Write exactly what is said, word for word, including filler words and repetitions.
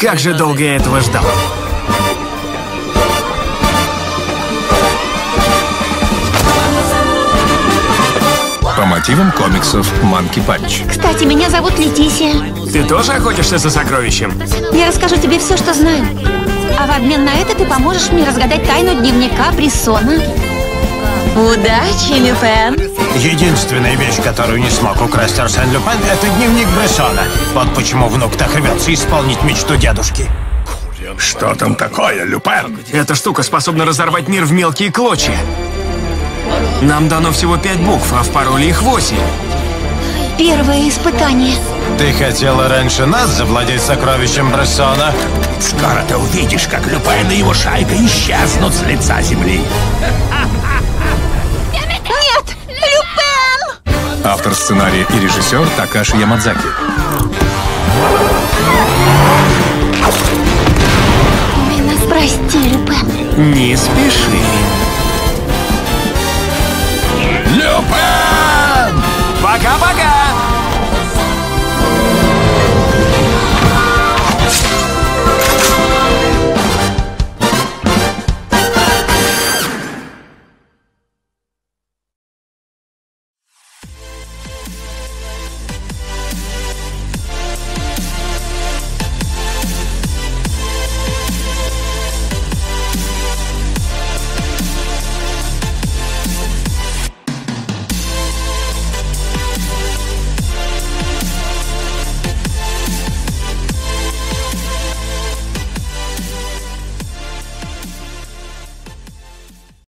Как же долго я этого ждал. По мотивам комиксов «Манки Панч». Кстати, меня зовут Летисия. Ты тоже охотишься за сокровищем? Я расскажу тебе все, что знаю. А в обмен на это ты поможешь мне разгадать тайну дневника Брессона. Удачи, Лепен. Единственная вещь, которую не смог украсть Арсен Люпен, это дневник Брессона. Вот почему внук так рвется исполнить мечту дедушки. Что там такое, Люпен? Эта штука способна разорвать мир в мелкие клочья. Нам дано всего пять букв, а в пароле их восемь. Первое испытание. Ты хотела раньше нас завладеть сокровищем Брессона? Скоро ты увидишь, как Люпен и его шайка исчезнут с лица земли. Нет! Люпен! Автор сценария и режиссер Такаси Ямадзаки. Вы нас прости, Люпен. Не спеши. Люпен! Пока-пока!